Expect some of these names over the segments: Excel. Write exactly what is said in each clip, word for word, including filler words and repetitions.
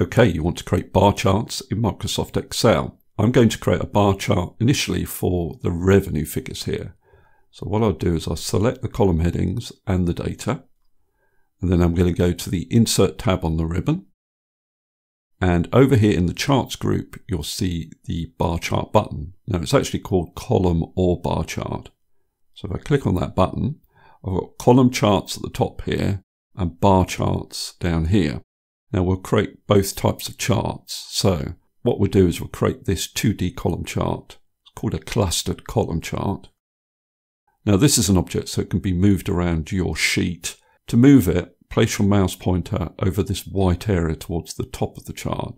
Okay, you want to create bar charts in Microsoft Excel. I'm going to create a bar chart initially for the revenue figures here. So what I'll do is I'll select the column headings and the data, and then I'm going to go to the Insert tab on the ribbon. And over here in the Charts group, you'll see the bar chart button. Now it's actually called Column or Bar Chart. So if I click on that button, I've got column charts at the top here and bar charts down here. Now we'll create both types of charts. So what we'll do is we'll create this two D column chart. It's called a clustered column chart. Now this is an object, so it can be moved around your sheet. To move it, place your mouse pointer over this white area towards the top of the chart.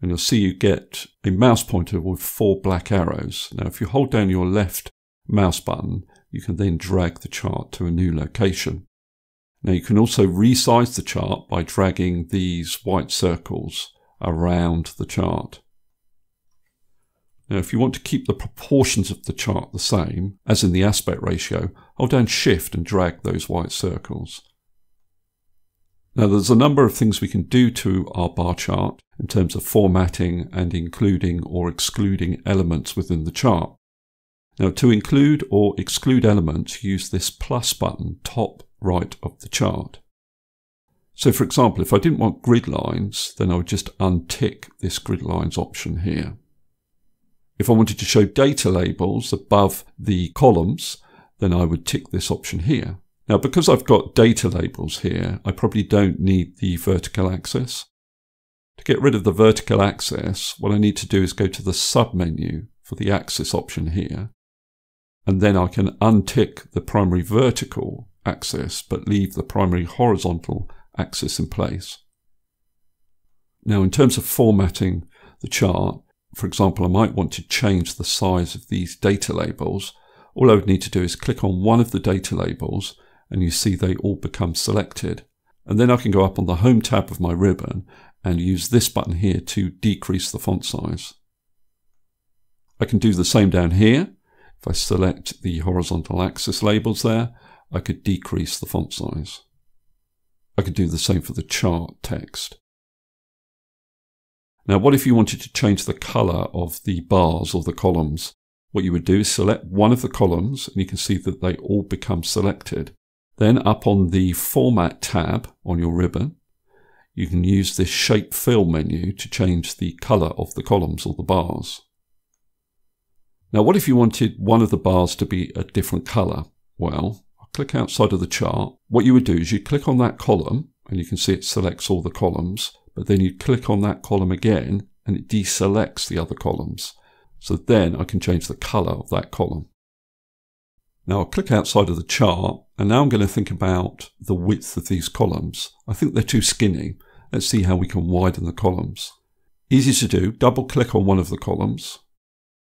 And you'll see you get a mouse pointer with four black arrows. Now if you hold down your left mouse button, you can then drag the chart to a new location. Now you can also resize the chart by dragging these white circles around the chart. Now if you want to keep the proportions of the chart the same, as in the aspect ratio, hold down Shift and drag those white circles. Now there's a number of things we can do to our bar chart in terms of formatting and including or excluding elements within the chart. Now to include or exclude elements, use this plus button top right of the chart. So for example, if I didn't want grid lines, then I would just untick this grid lines option here. If I wanted to show data labels above the columns, then I would tick this option here. Now because I've got data labels here, I probably don't need the vertical axis. To get rid of the vertical axis, what I need to do is go to the submenu for the axis option here. And then I can untick the primary vertical axis, but leave the primary horizontal axis in place. Now in terms of formatting the chart, for example, I might want to change the size of these data labels. All I would need to do is click on one of the data labels, and you see they all become selected. And then I can go up on the Home tab of my ribbon and use this button here to decrease the font size. I can do the same down here. If I select the horizontal axis labels there, I could decrease the font size. I could do the same for the chart text. Now, what if you wanted to change the color of the bars or the columns? What you would do is select one of the columns, and you can see that they all become selected. Then up on the Format tab on your ribbon, you can use this Shape Fill menu to change the color of the columns or the bars. Now, what if you wanted one of the bars to be a different color? Well, I'll click outside of the chart. What you would do is you click on that column, and you can see it selects all the columns, but then you click on that column again, and it deselects the other columns. So then I can change the color of that column. Now I'll click outside of the chart, and now I'm going to think about the width of these columns. I think they're too skinny. Let's see how we can widen the columns. Easy to do, double click on one of the columns,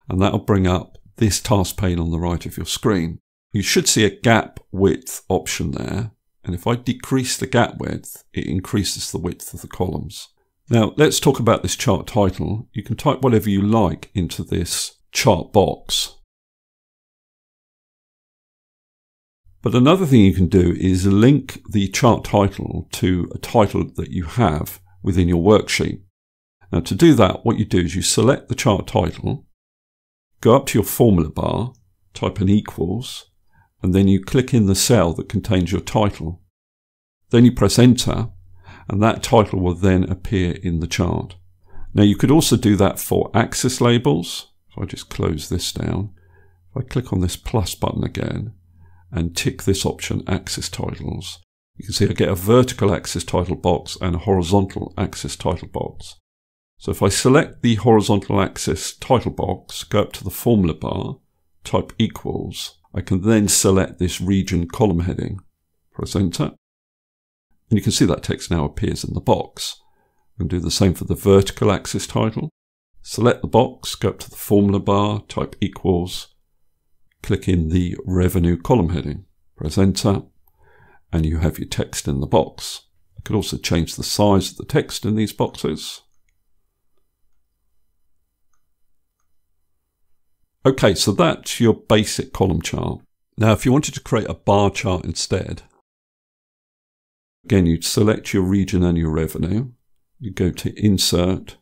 and that'll bring up this task pane on the right of your screen. You should see a gap width option there, and if I decrease the gap width, it increases the width of the columns. Now let's talk about this chart title. You can type whatever you like into this chart box. But another thing you can do is link the chart title to a title that you have within your worksheet. Now to do that, what you do is you select the chart title, go up to your formula bar, type an equals, and then you click in the cell that contains your title. Then you press enter, and that title will then appear in the chart. Now you could also do that for axis labels. If I just close this down, if I click on this plus button again and tick this option, axis titles, you can see I get a vertical axis title box and a horizontal axis title box. So if I select the horizontal axis title box, go up to the formula bar, type equals, I can then select this region column heading, press enter, and you can see that text now appears in the box. I can do the same for the vertical axis title. Select the box, go up to the formula bar, type equals, click in the revenue column heading, press enter, and you have your text in the box. I could also change the size of the text in these boxes. Okay, so that's your basic column chart. Now, if you wanted to create a bar chart instead, again, you'd select your region and your revenue, you go to Insert,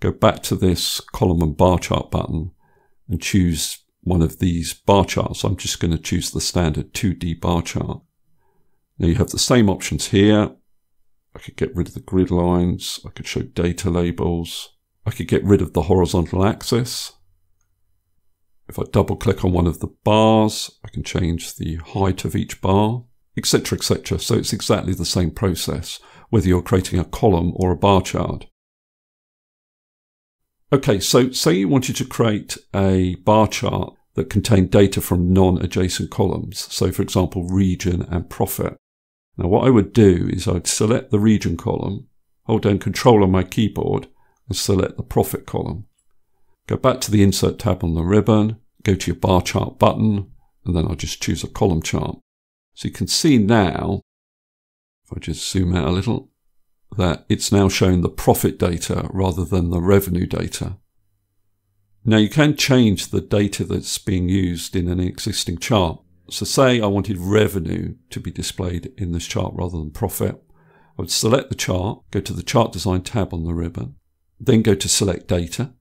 go back to this column and bar chart button and choose one of these bar charts. I'm just going to choose the standard two D bar chart. Now you have the same options here. I could get rid of the grid lines. I could show data labels. I could get rid of the horizontal axis. If I double click on one of the bars, I can change the height of each bar, et cetera, et cetera. So it's exactly the same process, whether you're creating a column or a bar chart. Okay, so say you wanted to create a bar chart that contained data from non-adjacent columns. So for example, region and profit. Now what I would do is I'd select the region column, hold down Control on my keyboard and select the profit column. Go back to the Insert tab on the ribbon, go to your bar chart button, and then I'll just choose a column chart. So you can see now, if I just zoom out a little, that it's now showing the profit data rather than the revenue data. Now you can change the data that's being used in an existing chart. So say I wanted revenue to be displayed in this chart rather than profit. I would select the chart, go to the Chart Design tab on the ribbon, then go to Select Data.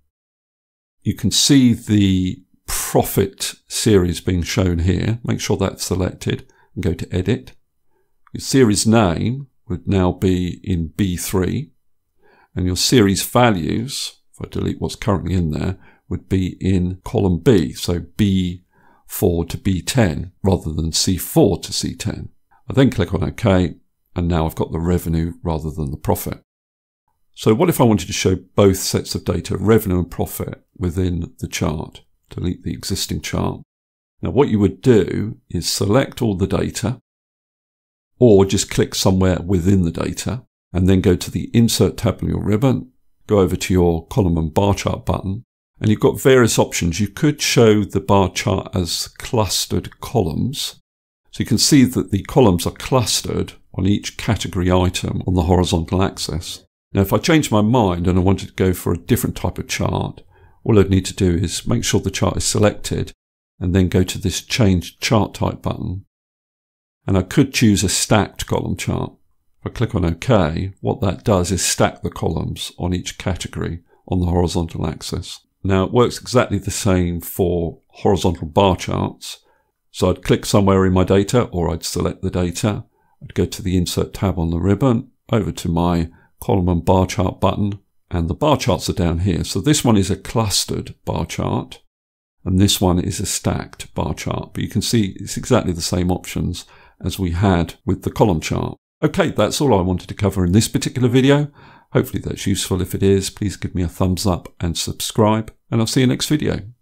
You can see the profit series being shown here. Make sure that's selected and go to Edit. Your series name would now be in B three, and your series values, if I delete what's currently in there, would be in column B, so B four to B ten rather than C four to C ten. I then click on OK, and now I've got the revenue rather than the profit. So what if I wanted to show both sets of data, revenue and profit, within the chart? Delete the existing chart. Now what you would do is select all the data, or just click somewhere within the data, and then go to the Insert tab on your ribbon, go over to your column and bar chart button, and you've got various options. You could show the bar chart as clustered columns. So you can see that the columns are clustered on each category item on the horizontal axis. Now, if I change my mind and I wanted to go for a different type of chart, all I'd need to do is make sure the chart is selected and then go to this Change Chart Type button. And I could choose a stacked column chart. If I click on OK, what that does is stack the columns on each category on the horizontal axis. Now, it works exactly the same for horizontal bar charts. So I'd click somewhere in my data, or I'd select the data. I'd go to the Insert tab on the ribbon, over to my column and bar chart button, and the bar charts are down here. So this one is a clustered bar chart, and this one is a stacked bar chart. But you can see it's exactly the same options as we had with the column chart. Okay, that's all I wanted to cover in this particular video. Hopefully that's useful. If it is, please give me a thumbs up and subscribe, and I'll see you next video.